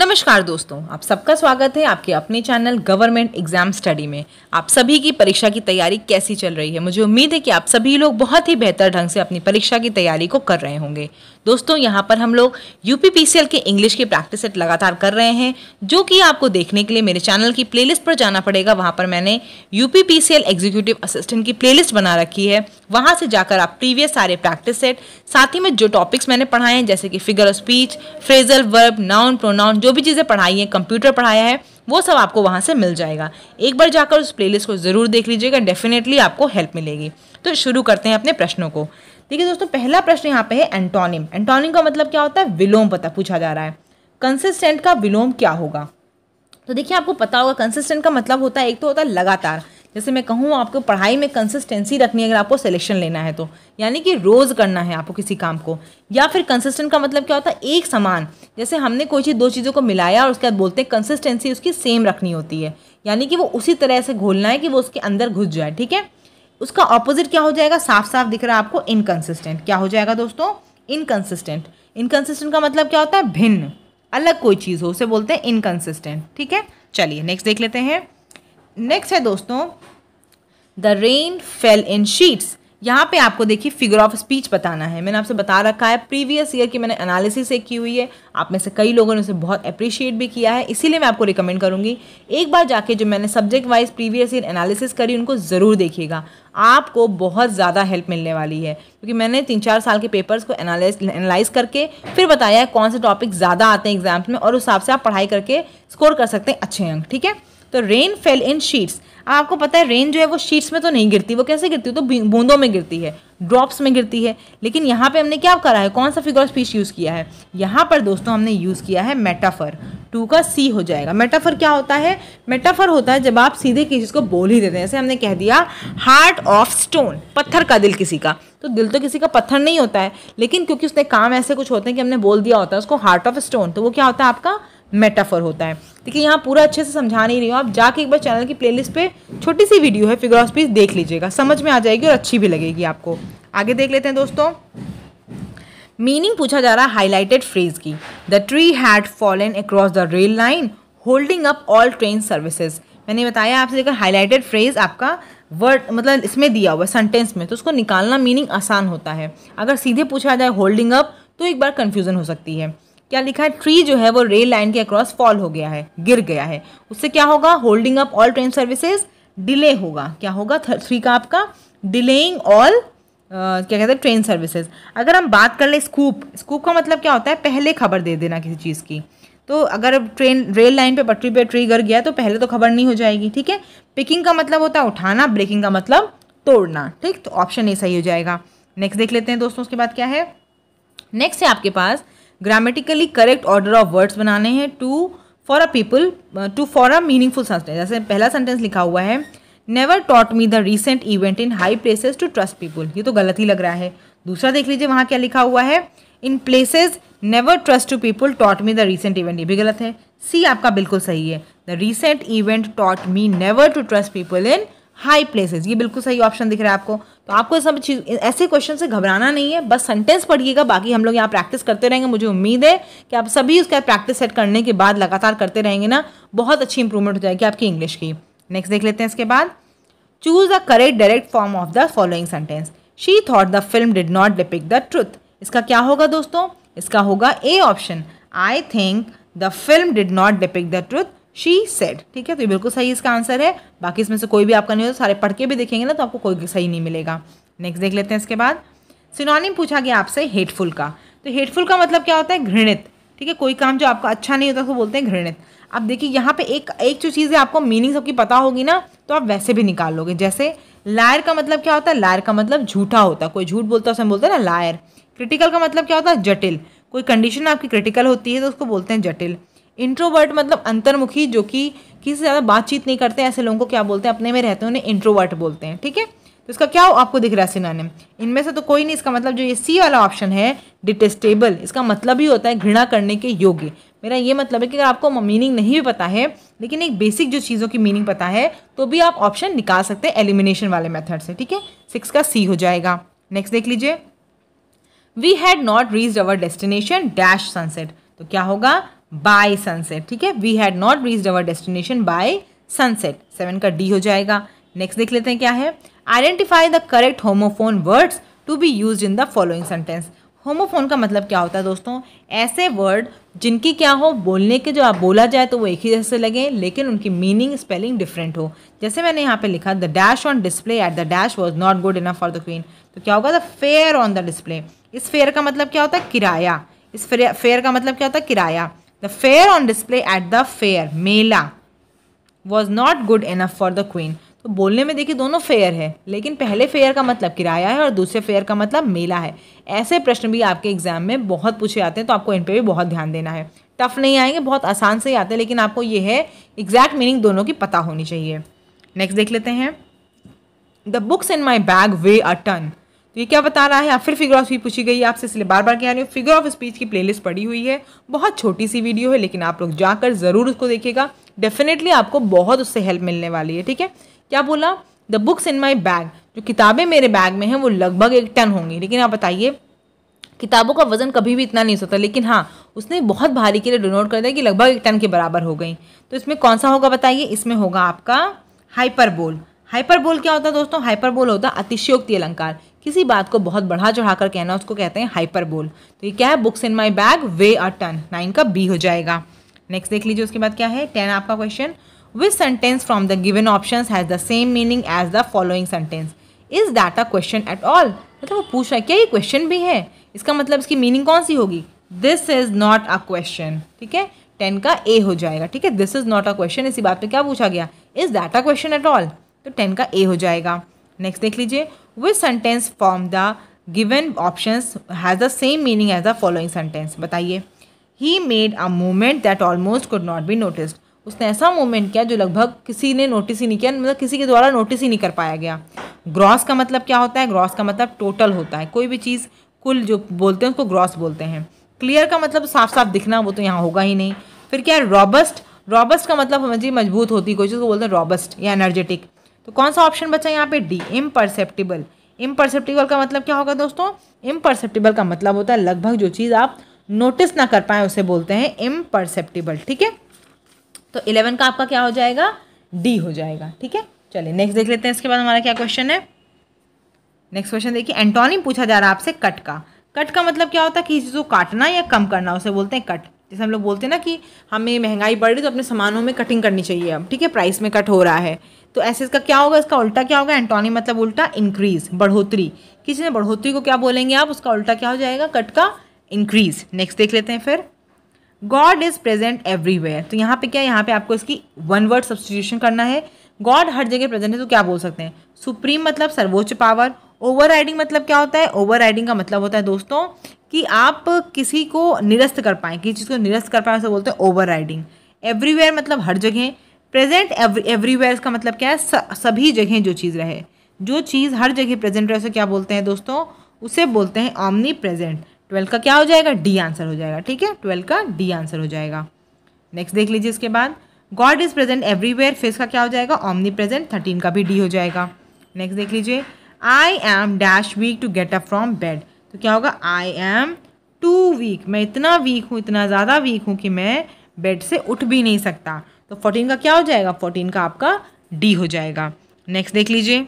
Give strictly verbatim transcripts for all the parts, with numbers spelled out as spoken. नमस्कार दोस्तों, आप सबका स्वागत है आपके अपने चैनल गवर्नमेंट एग्जाम स्टडी में। आप सभी की परीक्षा की तैयारी कैसी चल रही है? मुझे उम्मीद है कि आप सभी लोग बहुत ही बेहतर ढंग से अपनी परीक्षा की तैयारी को कर रहे होंगे। दोस्तों, यहाँ पर हम लोग यूपीपीसीएल के इंग्लिश की प्रैक्टिस सेट लगातार कर रहे हैं, जो कि आपको देखने के लिए मेरे चैनल की प्लेलिस्ट पर जाना पड़ेगा। वहाँ पर मैंने यूपीपीसीएल एग्जीक्यूटिव असिस्टेंट की प्लेलिस्ट बना रखी है, वहाँ से जाकर आप प्रीवियस सारे प्रैक्टिस सेट, साथ ही में जो टॉपिक्स मैंने पढ़ाए हैं जैसे कि figure of speech, phrasal verb, noun, pronoun, जो भी चीज़ें पढ़ाई हैं, कंप्यूटर पढ़ाया है, वो सब आपको वहाँ से मिल जाएगा। एक बार जाकर उस प्लेलिस्ट को ज़रूर देख लीजिएगा, डेफिनेटली आपको हेल्प मिलेगी। तो शुरू करते हैं अपने प्रश्नों को। देखिए दोस्तों, पहला प्रश्न यहाँ पे है एंटोनिम। एंटोनिम का मतलब क्या होता है? विलोम पता पूछा जा रहा है। कंसिस्टेंट का विलोम क्या होगा? तो देखिए, आपको पता होगा कंसिस्टेंट का मतलब होता है, एक तो होता है लगातार, जैसे मैं कहूँ आपको पढ़ाई में कंसिस्टेंसी रखनी है अगर आपको सिलेक्शन लेना है तो, यानी कि रोज़ करना है आपको किसी काम को। या फिर कंसिस्टेंट का मतलब क्या होता है? एक समान, जैसे हमने कोई चीज़ दो चीज़ों को मिलाया और उसके बाद बोलते हैं कंसिस्टेंसी उसकी सेम रखनी होती है, यानी कि वो उसी तरह से घोलना है कि वो उसके अंदर घुस जाए। ठीक है, उसका ऑपोजिट क्या हो जाएगा? साफ साफ दिख रहा है आपको, इनकंसिस्टेंट। क्या हो जाएगा दोस्तों? इनकंसिस्टेंट। इनकंसिस्टेंट का मतलब क्या होता है? भिन्न, अलग कोई चीज़ हो, उसे बोलते हैं इनकंसिस्टेंट। ठीक है, चलिए नेक्स्ट देख लेते हैं। नेक्स्ट है दोस्तों, the rain fell in sheets. यहाँ पे आपको देखिए फिगर ऑफ स्पीच बताना है। मैंने आपसे बता रखा है, प्रीवियस ईयर की मैंने एनालिसिस एक की हुई है, आप में से कई लोगों ने उसे बहुत अप्रिशिएट भी किया है, इसीलिए मैं आपको रिकमेंड करूँगी एक बार जाके जो मैंने subject wise previous year analysis करी उनको ज़रूर देखिएगा, आपको बहुत ज़्यादा हेल्प मिलने वाली है। क्योंकि मैंने तीन चार साल के पेपर्स को एनालाइज एनालाइज करके फिर बताया है कौन से टॉपिक ज़्यादा आते हैं एग्जाम्स में, और उस हिसाब से आप पढ़ाई करके स्कोर कर सकते हैं अच्छे अंक। ठीक है, तो रेन फेल इन शीट्स। आपको पता है रेन जो है वो शीट्स में तो नहीं गिरती, वो कैसे गिरती है? तो बूंदों में गिरती है, ड्रॉप्स में गिरती है। लेकिन यहाँ पे हमने क्या करा है? कौन सा फिगर ऑफ स्पीच यूज़ किया है? यहाँ पर दोस्तों हमने यूज़ किया है मेटाफर। टू का सी हो जाएगा। मेटाफर क्या होता है? मेटाफर होता है जब आप सीधे किसी चीज़ को बोल ही देते हैं। जैसे हमने कह दिया हार्ट ऑफ स्टोन, पत्थर का दिल किसी का, तो दिल तो किसी का पत्थर नहीं होता है, लेकिन क्योंकि उसने काम ऐसे कुछ होते हैं कि हमने बोल दिया होता है उसको हार्ट ऑफ स्टोन, तो वो क्या होता है? आपका मेटाफर होता है। देखिए, यहाँ पूरा अच्छे से समझा नहीं रही हूँ, आप जाके एक बार चैनल की प्लेलिस्ट पे छोटी सी वीडियो है फिगर ऑफ स्पीच देख लीजिएगा, समझ में आ जाएगी और अच्छी भी लगेगी आपको। आगे देख लेते हैं दोस्तों, मीनिंग पूछा जा रहा है हाईलाइटेड फ्रेज की। The tree had fallen across the rail line holding up all train services. मैंने बताया आपसे, लेकर हाईलाइटेड फ्रेज आपका वर्ड मतलब इसमें दिया हुआ सेंटेंस में, तो उसको निकालना मीनिंग आसान होता है। अगर सीधे पूछा जाए होल्डिंग अप तो एक बार कन्फ्यूजन हो सकती है। क्या लिखा है? ट्री जो है वो रेल लाइन के अक्रॉस फॉल हो गया है, गिर गया है, उससे क्या होगा? Holding up all train services, delay होगा। क्या होगा? थ्री का आपका डिलेइंग ऑल क्या कहते हैं ट्रेन सर्विसेज। अगर हम बात कर लें स्कूप, स्कूप का मतलब क्या होता है? पहले खबर दे देना किसी चीज़ की। तो अगर ट्रेन रेल लाइन पे पटरी पे ट्री गिर गया तो पहले तो खबर नहीं हो जाएगी। ठीक है, पिकिंग का मतलब होता है उठाना, ब्रेकिंग का मतलब तोड़ना। ठीक, तो ऑप्शन ए सही हो जाएगा। नेक्स्ट देख लेते हैं दोस्तों, उसके बाद क्या है? नेक्स्ट है आपके पास grammatically correct order of words बनाने हैं to for a people to for a meaningful sentence. जैसे पहला सेंटेंस लिखा हुआ है never taught me the recent event in high places to trust people, ये तो गलत ही लग रहा है। दूसरा देख लीजिए वहाँ क्या लिखा हुआ है, in places never trust to people taught me the recent event, ये भी गलत है। सी आपका बिल्कुल सही है, the recent event taught me never to trust people in high places, ये बिल्कुल सही ऑप्शन दिख रहा है आपको। तो आपको सब चीज़ ऐसे क्वेश्चन से घबराना नहीं है, बस सेंटेंस पढ़िएगा, बाकी हम लोग यहाँ प्रैक्टिस करते रहेंगे। मुझे उम्मीद है कि आप सभी उसका प्रैक्टिस सेट करने के बाद लगातार करते रहेंगे ना, बहुत अच्छी इंप्रूवमेंट हो जाएगी आपकी इंग्लिश की। नेक्स्ट देख लेते हैं इसके बाद, choose the correct direct form of the following sentence. She thought the film did not depict the truth. इसका क्या होगा दोस्तों? इसका होगा A option, I think the film did not depict the truth she said. ठीक है, तो ये बिल्कुल सही इसका आंसर है, बाकी इसमें से कोई भी आपका नहीं हो। सारे पढ़ के भी देखेंगे ना तो आपको कोई सही नहीं मिलेगा। नेक्स्ट देख लेते हैं इसके बाद, सिनोनिम पूछा गया आपसे हेटफुल का। तो हेटफुल का मतलब क्या होता है? घृणित। ठीक है, कोई काम जो आपका अच्छा नहीं होता उसको बोलते हैं घृणित। अब देखिए यहाँ पे एक एक जो चीज़ है आपको मीनिंग सबकी पता होगी ना तो आप वैसे भी निकाल लोगे। जैसे लायर का मतलब क्या होता है? लायर का मतलब झूठा होता है, कोई झूठ बोलता है उसे हम बोलते हैं ना लायर। क्रिटिकल का मतलब क्या होता है? जटिल, कोई कंडीशन आपकी क्रिटिकल होती है तो उसको बोलते हैं जटिल। इंट्रोवर्ट मतलब अंतर्मुखी, जो कि किसी से ज़्यादा बातचीत नहीं करते हैं, ऐसे लोगों को क्या बोलते हैं? अपने में रहते हैं, उन्हें इंट्रोवर्ट बोलते हैं। ठीक है, तो इसका क्या आपको दिख रहा है सिनोनिम? इनमें से तो कोई नहीं, इसका मतलब जो ये सी वाला ऑप्शन है डिटेस्टेबल, इसका मतलब ही होता है घृणा करने के योग्य। मेरा ये मतलब है कि अगर आपको मीनिंग नहीं भी पता है लेकिन एक बेसिक जो चीज़ों की मीनिंग पता है तो भी आप ऑप्शन निकाल सकते हैं एलिमिनेशन वाले मेथड से। ठीक है, सिक्स का सी हो जाएगा। नेक्स्ट देख लीजिए, we had not reached our destination dash sunset. तो क्या होगा? By sunset. ठीक है, we had not reached our destination by sunset. Seven का डी हो जाएगा. नेक्स्ट देख लेते हैं क्या है. Identify the correct homophone words to be use in the following sentence. Homophone का मतलब क्या होता है दोस्तों, ऐसे वर्ड जिनकी क्या हो, बोलने के जो आप बोला जाए तो वो एक ही जैसे लगे लेकिन उनकी मीनिंग स्पेलिंग डिफरेंट हो. जैसे मैंने यहाँ पे लिखा the dash on display at the dash was not good enough for the queen, तो क्या होगा the fair on the display. इस फेयर का मतलब क्या होता है किराया. इस फेयर का मतलब क्या होता है किराया. The fair on display at the fair मेला was not good enough for the queen. तो बोलने में देखिए दोनों फेयर है लेकिन पहले फेयर का मतलब किराया है और दूसरे फेयर का मतलब मेला है. ऐसे प्रश्न भी आपके एग्जाम में बहुत पूछे आते हैं तो आपको इन पे भी बहुत ध्यान देना है. टफ नहीं आएंगे, बहुत आसान से ही आते हैं, लेकिन आपको ये है एग्जैक्ट मीनिंग दोनों की पता होनी चाहिए. नेक्स्ट देख लेते हैं the books in my bag weigh a ton. तो ये क्या बता रहा है. आप फिर फिगर ऑफ स्पीच पूछी गई आपसे, इसलिए बार बार कह रही हूँ फिगर ऑफ स्पीच की प्लेलिस्ट पड़ी हुई है. बहुत छोटी सी वीडियो है लेकिन आप लोग जाकर ज़रूर उसको देखिएगा, डेफिनेटली आपको बहुत उससे हेल्प मिलने वाली है. ठीक है, क्या बोला the books in my bag, जो किताबें मेरे बैग में हैं वो लगभग एक टन होंगी. लेकिन आप बताइए किताबों का वजन कभी भी इतना नहीं होता, लेकिन हाँ उसने बहुत भारी के लिए डिनोट कर दिया कि लगभग एक टन के बराबर हो गई. तो इसमें कौन सा होगा बताइए, इसमें होगा आपका हाइपरबोल. हाइपरबोल क्या होता है दोस्तों, हाइपरबोल होता है अतिशयोक्ति अलंकार, किसी बात को बहुत बढ़ा चढ़ाकर कहना, उसको कहते हैं हाइपरबोल. तो ये क्या है, books in my bag weigh a ton. Nine का बी हो जाएगा. नेक्स्ट देख लीजिए, उसके बाद क्या है टेन आपका question. Which sentence from the given options has the same meaning as the following sentence? Is that a question at all? मतलब वो पूछ रहा है क्या ये क्वेश्चन भी है, इसका मतलब इसकी मीनिंग कौन सी होगी. This is not a question. ठीक है, टेन का ए हो जाएगा. ठीक है, This is not a question. इसी बात पे क्या पूछा गया, Is that a question at all? तो टेन का ए हो जाएगा. Next देख लीजिए, Which sentence from the given options has the same meaning as the following sentence? बताइए. He made a movement that almost could not be noticed. उसने ऐसा movement किया जो लगभग किसी ने नोटिस ही नहीं किया, मतलब किसी के द्वारा नोटिस ही नहीं कर पाया गया. ग्रॉस का मतलब क्या होता है, ग्रॉस का मतलब टोटल होता है, कोई भी चीज़ कुल जो बोलते हैं उसको ग्रॉस बोलते हैं. क्लियर का मतलब साफ साफ दिखना, वो तो यहाँ होगा ही नहीं. फिर क्या है रॉबस्ट, रॉबस्ट का मतलब समझिए मजबूत होती कोई चीज़ को बोलते हैं रॉबस्ट या एनर्जेटिक. तो कौन सा ऑप्शन बचा यहाँ पे डी, इम्परसेप्टिबल. इम्परसेप्टिबल का मतलब क्या होगा दोस्तों, इम्परसेप्टिबल का मतलब होता है लगभग जो चीज़ आप नोटिस ना कर पाए उसे बोलते हैं इम्परसेप्टिबल. ठीक है, तो इलेवन का आपका क्या हो जाएगा डी हो जाएगा. ठीक है, चलिए नेक्स्ट देख लेते हैं, इसके बाद हमारा क्या क्वेश्चन है. नेक्स्ट क्वेश्चन देखिए, एंटोनिम पूछा जा रहा है आपसे कट का. कट का मतलब क्या होता है, किसी चीज़ को काटना या कम करना, उसे बोलते हैं कट. जैसे हम लोग बोलते हैं ना कि हमें महंगाई बढ़ रही तो अपने सामानों में कटिंग करनी चाहिए अब. ठीक है, प्राइस में कट हो रहा है, तो ऐसे इसका क्या होगा, इसका उल्टा क्या होगा, एंटोनिम मतलब उल्टा इंक्रीज, बढ़ोतरी. किसी ने बढ़ोतरी को क्या बोलेंगे आप, उसका उल्टा क्या हो जाएगा कट का इंक्रीज. नेक्स्ट देख लेते हैं फिर गॉड इज़ प्रेजेंट एवरीवेयर. तो यहाँ पे क्या है, यहाँ पे आपको इसकी वन वर्ड सब्स्टिट्यूशन करना है. गॉड हर जगह प्रेजेंट है तो क्या बोल सकते हैं, सुप्रीम मतलब सर्वोच्च पावर. ओवरराइडिंग मतलब क्या होता है, ओवरराइडिंग का मतलब होता है दोस्तों कि आप किसी को निरस्त कर पाएँ, किसी चीज़ को निरस्त कर पाएँ उसे बोलते हैं ओवरराइडिंग. एवरीवेयर मतलब हर जगह, प्रेजेंट एवरीवेयर का मतलब क्या है सभी जगह जो चीज़ रहे, जो चीज़ हर जगह प्रेजेंट रहे उसे क्या बोलते हैं दोस्तों, उसे बोलते हैं ऑमनी प्रेजेंट. ट्वेल्व का क्या हो जाएगा डी आंसर हो जाएगा. ठीक है, ट्वेल्व का डी आंसर हो जाएगा. नेक्स्ट देख लीजिए, इसके बाद God is present everywhere face का क्या हो जाएगा ऑमनी प्रेजेंट. थर्टीन का भी डी हो जाएगा. नेक्स्ट देख लीजिए, I am dash weak to get up from bed. तो क्या होगा आई एम टू वीक, मैं इतना वीक हूँ, इतना ज़्यादा वीक हूँ कि मैं बेड से उठ भी नहीं सकता. तो फोर्टीन का क्या हो जाएगा, फोर्टीन का आपका डी हो जाएगा. नेक्स्ट देख लीजिए,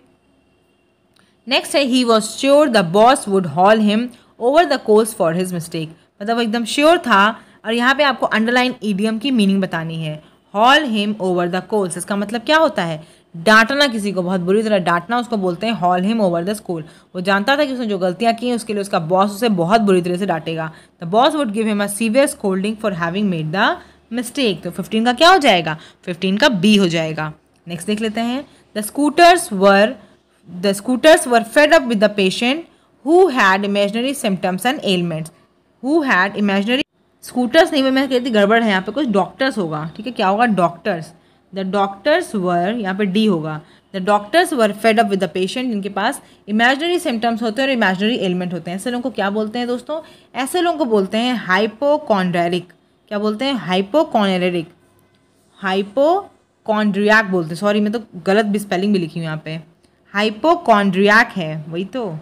नेक्स्ट है he was sure the boss would haul him over the course for his mistake. मतलब वो एकदम श्योर था, और यहाँ पे आपको अंडरलाइन ईडियम की मीनिंग बतानी है. Haul him over the course, इसका मतलब क्या होता है डांटना, किसी को बहुत बुरी तरह डांटना उसको बोलते हैं haul him over the school. वो जानता था कि उसने जो गलतियाँ की हैं उसके लिए उसका बॉस उसे बहुत बुरी तरह से डांटेगा. The boss would give him a severe scolding for having made the mistake. तो फिफ्टीन का क्या हो जाएगा, फिफ्टीन का बी हो जाएगा. नेक्स्ट देख लेते हैं, the scooters were the scooters were fed up with the patient Who had imaginary symptoms and ailments. Who had imaginary scooters नहीं, मैं कहती गड़बड़ है यहाँ पे, कुछ डॉक्टर्स होगा. ठीक है, क्या होगा डॉक्टर्स. द डॉक्टर्स वर यहाँ पे डी होगा. The doctors were fed up with the patient, जिनके पास इमेजनरी सिम्टम्स होते हैं और इमेजनरी एलिमेंट होते हैं. ऐसे लोगों को क्या बोलते हैं दोस्तों, ऐसे लोगों को बोलते हैं हाइपोकॉन्ड्रियाक. क्या बोलते हैं हाइपोकॉन्ड्रियाक, हाइपोकॉन्ड्रियाक बोलते हैं. सॉरी मैं तो गलत भी स्पेलिंग भी लिखी हूँ यहाँ पे, हाइपोकॉन्ड्रियाक है वही तो,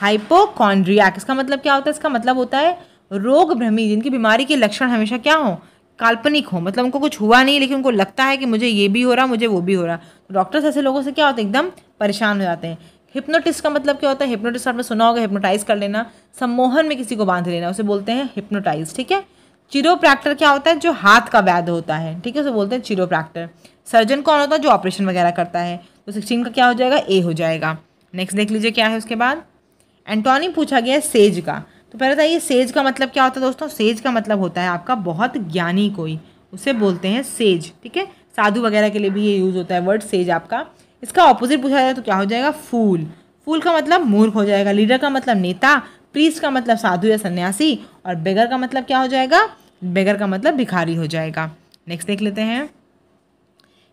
हाइपोकॉन्ड्रियाक. इसका मतलब क्या होता है, इसका मतलब होता है रोग भ्रमी, जिनकी बीमारी के लक्षण हमेशा क्या हो काल्पनिक हो, मतलब उनको कुछ हुआ नहीं लेकिन उनको लगता है कि मुझे ये भी हो रहा, मुझे वो भी हो रहा। डॉक्टर्स ऐसे लोगों से क्या होता है, एकदम परेशान हो जाते हैं। हिप्नोटिस्ट का मतलब क्या होता है, हिप्नोटिस्ट आपने सुना होगा, हिप्नोटाइज कर लेना, सम्मोहन में किसी को बांध लेना, उसे बोलते हैं हिप्नोटाइज, ठीक है। चिरोप्रैक्टर क्या होता है, जो हाथ का वैद्य होता है, ठीक है, उसे बोलते हैं चिरोप्रैक्टर। सर्जन कौन होता है, जो ऑपरेशन वगैरह करता है। तो सिक्सटीन का क्या हो जाएगा, ए हो जाएगा। नेक्स्ट देख लीजिए क्या है उसके बाद। एंटोनिम पूछा गया है सेज का, तो पहले बताइए सेज का मतलब क्या होता है दोस्तों। सेज का मतलब होता है आपका बहुत ज्ञानी कोई, उसे बोलते हैं सेज, ठीक है। साधु वगैरह के लिए भी ये यूज़ होता है वर्ड सेज आपका। इसका ऑपोजिट पूछा जाए तो क्या हो जाएगा, फूल। फूल का मतलब मूर्ख हो जाएगा। लीडर का मतलब नेता, प्रीस्ट का मतलब साधु या सन्यासी, और बेगर का मतलब क्या हो जाएगा, बेगर का मतलब भिखारी हो जाएगा। नेक्स्ट देख लेते हैं।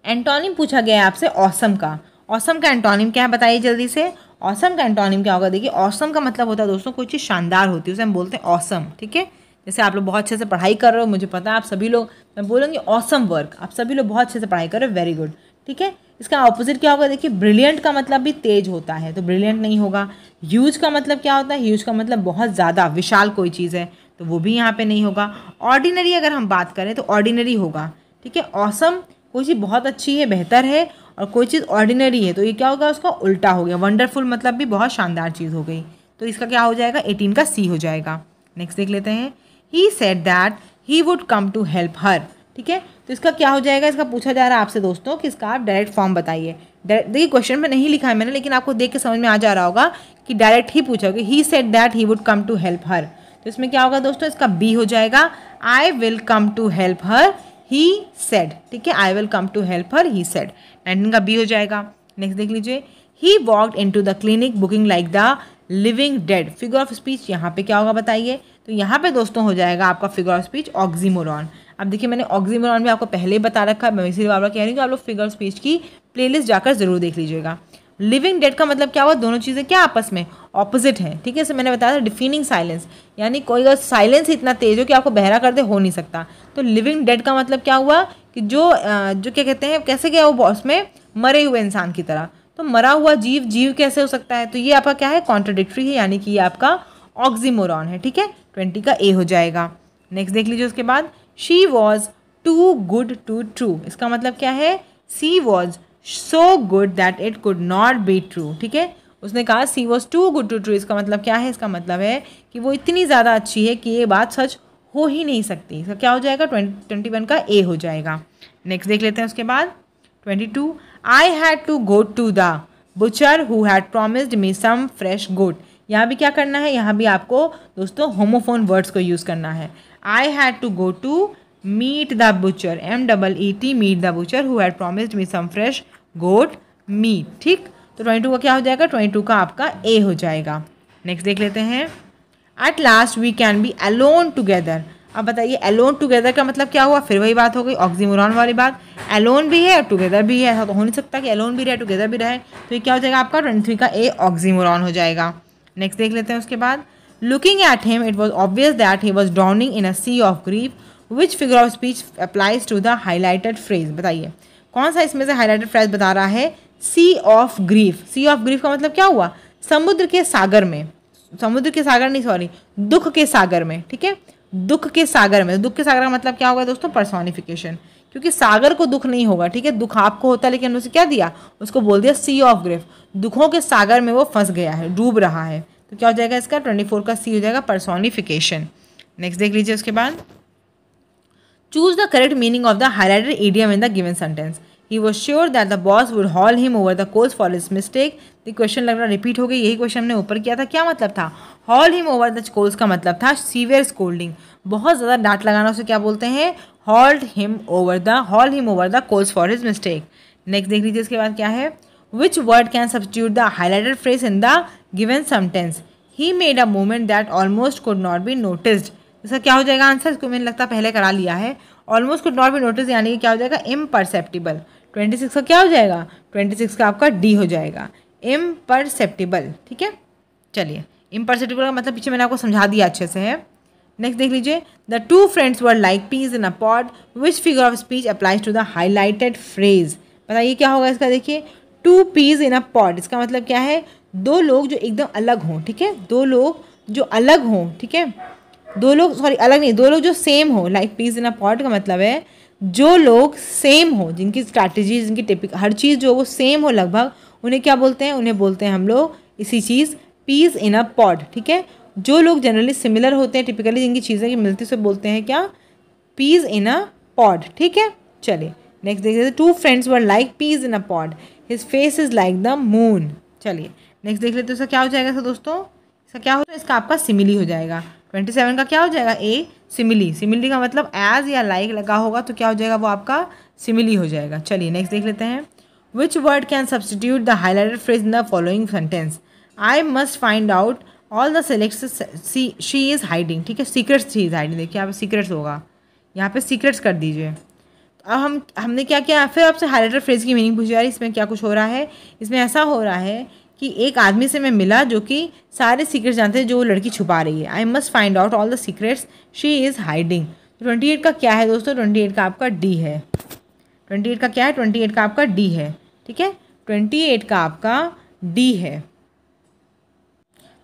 एंटोनिम पूछा गया है आपसे ऑसम का। ऑसम का एंटोनिम क्या है बताइए जल्दी से। ऑसम का एंटोनिम क्या होगा, देखिए ऑसम का मतलब होता है दोस्तों कोई चीज़ शानदार होती है, उसे हम बोलते हैं ऑसम, ठीक है। जैसे आप लोग बहुत अच्छे से पढ़ाई कर रहे हो, मुझे पता है आप सभी लोग, मैं बोलूँगी ऑसम वर्क, आप सभी लोग बहुत अच्छे से पढ़ाई कर रहे हो, वेरी गुड, ठीक है। इसका ऑपोजिट क्या होगा, देखिए ब्रिलियंट का मतलब भी तेज होता है, तो ब्रिलियंट नहीं होगा। ह्यूज का मतलब क्या होता है, ह्यूज का मतलब बहुत ज़्यादा विशाल कोई चीज़ है, तो वो भी यहाँ पर नहीं होगा। ऑर्डिनरी अगर हम बात करें तो ऑर्डिनरी होगा, ठीक है। ऑसम कोई चीज़ बहुत अच्छी है, बेहतर है, और कोई चीज़ ऑर्डिनरी है, तो ये क्या होगा, उसका उल्टा हो गया। वंडरफुल मतलब भी बहुत शानदार चीज़ हो गई, तो इसका क्या हो जाएगा, एटीन का सी हो जाएगा। नेक्स्ट देख लेते हैं। He said that he would come to help her, ठीक है। तो इसका क्या हो जाएगा, इसका पूछा जा रहा है आपसे दोस्तों कि इसका आप डायरेक्ट फॉर्म बताइए। देखिए क्वेश्चन में नहीं लिखा है मैंने, लेकिन आपको देख के समझ में आ जा रहा होगा कि डायरेक्ट ही पूछा गया, he said that he would come to help her. तो इसमें क्या होगा दोस्तों, इसका बी हो जाएगा, I will come to help her he said, ठीक है। I will come to help her he said, nineteen का बी हो जाएगा। नेक्स्ट देख लीजिए। He walked into the clinic booking like the living dead. Figure of speech यहाँ पे क्या होगा बताइए, तो यहाँ पे दोस्तों हो जाएगा आपका फिगर ऑफ स्पीच ऑक्सीमोरॉन। अब देखिए मैंने ऑक्सीमोरॉन भी आपको पहले बता रखा है, मैं इसीलिए आप लोग कह रही हूँ कि आप लोग फिगर ऑफ स्पीच की प्लेलिस्ट जाकर जरूर देख लीजिएगा। लिविंग डेड का मतलब क्या हुआ, दोनों चीज़ें क्या आपस में ऑपोजिट हैं, ठीक है। इसे मैंने बताया था डिफिनिंग साइलेंस, यानी कोई अगर साइलेंस इतना तेज हो कि आपको बहरा कर दे, हो नहीं सकता। तो लिविंग डेड का मतलब क्या हुआ कि जो जो क्या कहते हैं, कैसे क्या वो बॉस में मरे हुए इंसान की तरह, तो मरा हुआ जीव जीव कैसे हो सकता है, तो ये आपका क्या है, कॉन्ट्राडिक्ट्री है, यानी कि ये आपका ऑक्सीमोरॉन है, ठीक है। ट्वेंटी का ए हो जाएगा। नेक्स्ट देख लीजिए उसके बाद। She was too good to true, इसका मतलब क्या है, she was so good that it could not be true, ठीक है। उसने कहा she was too good to true, इसका मतलब क्या है, इसका मतलब है कि वो इतनी ज़्यादा अच्छी है कि ये बात सच हो ही नहीं सकती। इसका क्या हो जाएगा, ट्वेंटी ट्वेंटी वन का ए हो जाएगा। नेक्स्ट देख लेते हैं उसके बाद। Twenty two I had to go to the butcher who had promised me some fresh good. यहाँ भी क्या करना है, यहाँ भी आपको दोस्तों होमोफोन वर्ड्स को यूज़ करना है। I had to go to meet the butcher, M double E T, meet the butcher who had promised me some fresh goat meat, ठीक। तो ट्वेंटी टू का क्या हो जाएगा, ट्वेंटी टू का आपका ए हो जाएगा। नेक्स्ट देख लेते हैं। At last we can be alone together. अब बताइए अलोन टुगेदर का मतलब क्या हुआ, फिर वही बात हो गई ऑक्सीमोरॉन वाली बात, अलोन भी है और टुगेदर भी है, ऐसा तो हो नहीं सकता कि अलोन भी रहे टुगेदर भी रहे, तो ये क्या हो जाएगा आपका ट्वेंटी थ्री का ए ऑक्सीमोरॉन हो जाएगा। नेक्स्ट देख लेते हैं उसके बाद। Looking at him it was obvious that he was drowning in a sea of grief, which figure of speech applies to the highlighted phrase. बताइए कौन सा इसमें से हाईलाइटेड फ्रेज बता रहा है, sea of grief. Sea of grief का मतलब क्या हुआ, समुद्र के सागर में, समुद्र के सागर नहीं सॉरी दुख के सागर में, ठीक है, दुख के सागर में। दुख के सागर का मतलब क्या होगा दोस्तों, पर्सोनिफिकेशन, क्योंकि सागर को दुख नहीं होगा, ठीक है। दुख आपको होता है, लेकिन उसे क्या दिया, उसको बोल दिया सी ऑफ ग्रीफ, दुखों के सागर में वो फंस गया है, डूब रहा है। तो क्या हो जाएगा इसका, ट्वेंटी फोर का सी हो जाएगा, पर्सोनिफिकेशन। नेक्स्ट देख लीजिए उसके बाद। Choose the correct meaning of the highlighted idiom in the given sentence. He was sure that the boss would haul him over the coals for his mistake. The question लग रहा repeat हो गई, यही question हमने ऊपर किया था। क्या मतलब था, haul him over the coals का मतलब था severe scolding, बहुत ज़्यादा डांट लगाना, उसे क्या बोलते हैं, haul him over the haul him over the coals for his mistake. Next देख लीजिए इसके बाद क्या है। Which word can substitute the highlighted phrase in the given sentence? He made a movement that almost could not be noticed. इसका क्या हो जाएगा आंसर, इसको मैंने लगता पहले करा लिया है। Almost could not be notice, यानी कि क्या हो जाएगा, इम्परसेप्टिबल। ट्वेंटी सिक्स का क्या हो जाएगा, ट्वेंटी सिक्स का आपका डी हो जाएगा, इम्परसेप्टिबल, ठीक है। चलिए इम्परसेप्टिबल का मतलब पीछे मैंने आपको समझा दिया अच्छे से है। नेक्स्ट देख लीजिए। The two friends were like peas in a pot, which figure of speech applies to the highlighted phrase. बताइए क्या होगा इसका, देखिए two peas in a pot, इसका मतलब क्या है, दो लोग जो एकदम अलग हों, ठीक है, दो लोग जो अलग हों, ठीक है, दो लोग सॉरी अलग नहीं, दो लोग जो सेम हो, like peas in a pot का मतलब है जो लोग सेम हो, जिनकी स्ट्रैटेजी, जिनकी टिपिक, हर चीज़ जो वो सेम हो लगभग, उन्हें क्या बोलते हैं, उन्हें बोलते हैं हम लोग इसी चीज़ पीस इन अ पॉट। ठीक है, जो लोग जनरली सिमिलर होते हैं, टिपिकली जिनकी चीज़ें की मिलती से बोलते हैं क्या, पीस इन अ पॉट। ठीक है, चलिए नेक्स्ट देखिए। Two friends were like peas in a pot, his face is like the moon. चलिए नेक्स्ट देख लेते हैं। इसका क्या हो जाएगा इसका दोस्तों, इसका क्या हो जाएगा, इसका आपका सिमिली हो जाएगा। ट्वेंटी सेवन का क्या हो जाएगा, ए सिमिली। सिमिली का मतलब एज या लाइक लगा होगा तो क्या हो जाएगा, वो आपका सिमिली हो जाएगा। चलिए नेक्स्ट देख लेते हैं। Which word can substitute the highlighted phrase in the following sentence, I must find out all the selects she is hiding. ठीक है, सीक्रेट्स शी इज़ हाइडिंग, देखिए यहाँ पे सीक्रेट्स होगा, यहाँ पे सीक्रेट्स कर दीजिए। अब हम हमने क्या किया, फिर आपसे हाईलाइटेड फ्रेज की मीनिंग पूछी जा रही है। इसमें क्या कुछ हो रहा है, इसमें ऐसा हो रहा है कि एक आदमी से मैं मिला जो कि सारे सीक्रेट्स जानते हैं जो वो लड़की छुपा रही है। I must find out all the secrets she is hiding. Twenty eight का क्या है दोस्तों, ट्वेंटी एट का आपका डी है। ट्वेंटी एट का क्या है, ट्वेंटी एट का आपका डी है। ठीक है, ट्वेंटी एट का आपका डी है।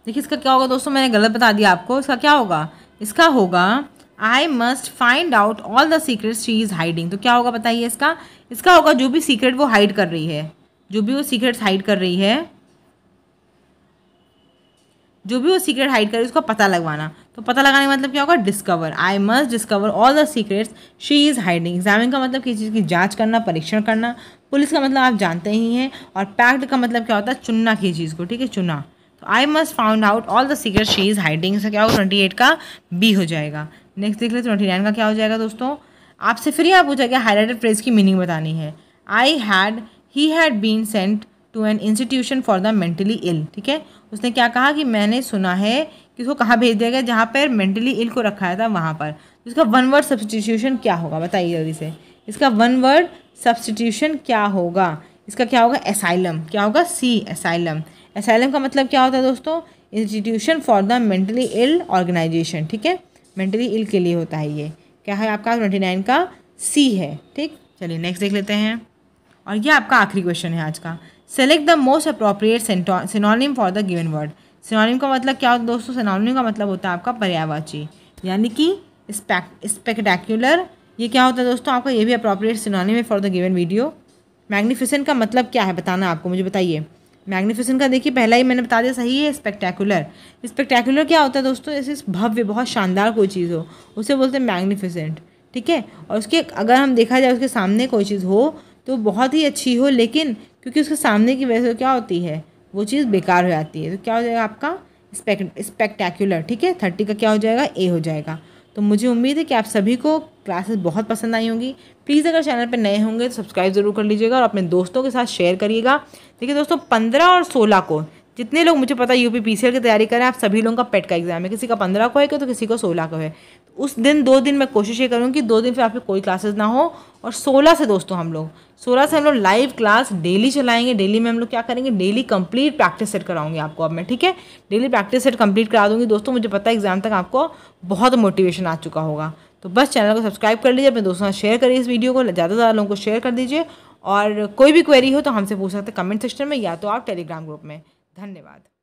देखिए इसका क्या होगा दोस्तों, मैंने गलत बता दिया आपको, इसका क्या होगा, इसका होगा I must find out all the secrets she is hiding. तो क्या होगा बताइए इसका, इसका होगा जो भी सीक्रेट वो हाइड कर रही है, जो भी वो सीक्रेट्स हाइड कर रही है, जो भी वो सीक्रेट हाइड कर रही है उसका पता लगवाना। तो पता लगाने का मतलब क्या होगा, discover. I must discover all the secrets she is hiding. Examine का मतलब किसी चीज़ की जाँच करना, परीक्षण करना। पुलिस का मतलब आप जानते ही हैं, और पैक्ट का मतलब क्या होता है, चुनना किसी चीज़ को। ठीक है, चुना। तो I must found out all the secret she is hiding. इसका क्या होगा, ट्वेंटी एट का बी हो जाएगा। नेक्स्ट देख लेते हैं ट्वेंटी नाइन का क्या हो जाएगा दोस्तों। आपसे फिर यहाँ पूछा गया हाईलाइटेड फ्रेज की मीनिंग बतानी है। I had, he had been sent to an institution for the mentally ill. ठीक है, उसने क्या कहा कि मैंने सुना है कि उसको कहाँ भेज दिया गया, जहाँ पर मेंटली इल को रखा था वहाँ पर। इसका वन वर्ड सब्सटीट्यूशन क्या होगा बताइए जल्दी से, इसका वन वर्ड सब्सटीट्यूशन क्या होगा, इसका क्या होगा, एसाइलम। क्या होगा, सी एसाइलम। एसाइलम का मतलब क्या होता है दोस्तों, institution for the mentally ill organisation. ठीक है, मेंटली इल के लिए होता है ये। क्या है आपका ट्वेंटी नाइन का सी है। ठीक, चलिए नेक्स्ट देख लेते हैं, और ये आपका आखिरी क्वेश्चन है आज का। Select the most appropriate synonym for the given word. Synonym का मतलब क्या होता है दोस्तों, सिनोनिम का मतलब होता है आपका पर्यायवाची, यानी कि स्पेक्टेक्युलर। ये क्या होता है दोस्तों आपका, ये भी अप्रोप्रिएट सिनोनिम है for the given video. Magnificent का मतलब क्या है बताना आपको, मुझे बताइए। मैग्निफिसेंट का देखिए पहला ही मैंने बता दिया सही है, स्पेक्टेकुलर। स्पेक्टेकुलर क्या होता है दोस्तों, ऐसे भव्य, बहुत शानदार कोई चीज़ हो उसे बोलते हैं मैग्निफिसेंट। ठीक है, और उसके अगर हम देखा जाए उसके सामने कोई चीज़ हो तो बहुत ही अच्छी हो, लेकिन क्योंकि उसके सामने की वजह से क्या होती है, वो चीज़ बेकार हो जाती है। तो क्या हो जाएगा आपका स्पेक्टेकुलर। ठीक है, थर्टी का क्या हो जाएगा, ए हो जाएगा। तो मुझे उम्मीद है कि आप सभी को क्लासेस बहुत पसंद आई होंगी। प्लीज़ अगर चैनल पर नए होंगे तो सब्सक्राइब जरूर कर लीजिएगा और अपने दोस्तों के साथ शेयर करिएगा। देखिए दोस्तों पंद्रह और सोलह को जितने लोग, मुझे पता है यूपीपीसीएल की तैयारी कर रहे हैं आप सभी लोगों का पेट का एग्जाम है, किसी का पंद्रह को है तो किसी को सोलह को है। तो उस दिन दो दिन मैं कोशिश ये करूँगी दो दिन फिर आपकी कोई क्लासेस ना हो, और सोलह से दोस्तों हम लोग सोलह से हम लोग लाइव क्लास डेली चलाएंगे। डेली में हम लोग क्या करेंगे, डेली कंप्लीट प्रैक्टिस सेट कराऊंगी आपको अब मैं। ठीक है, डेली प्रैक्टिस सेट कंप्लीट करा दूंगी दोस्तों। मुझे पता है एग्जाम तक आपको बहुत मोटिवेशन आ चुका होगा। तो बस चैनल को सब्सक्राइब कर लीजिए, अपने दोस्तों के साथ शेयर करिए इस वीडियो को, ज़्यादा से ज़्यादा लोगों को शेयर कर दीजिए। और कोई भी क्वेरी हो तो हमसे पूछ सकते हैं कमेंट सेक्शन में या तो आप टेलीग्राम ग्रुप में। धन्यवाद।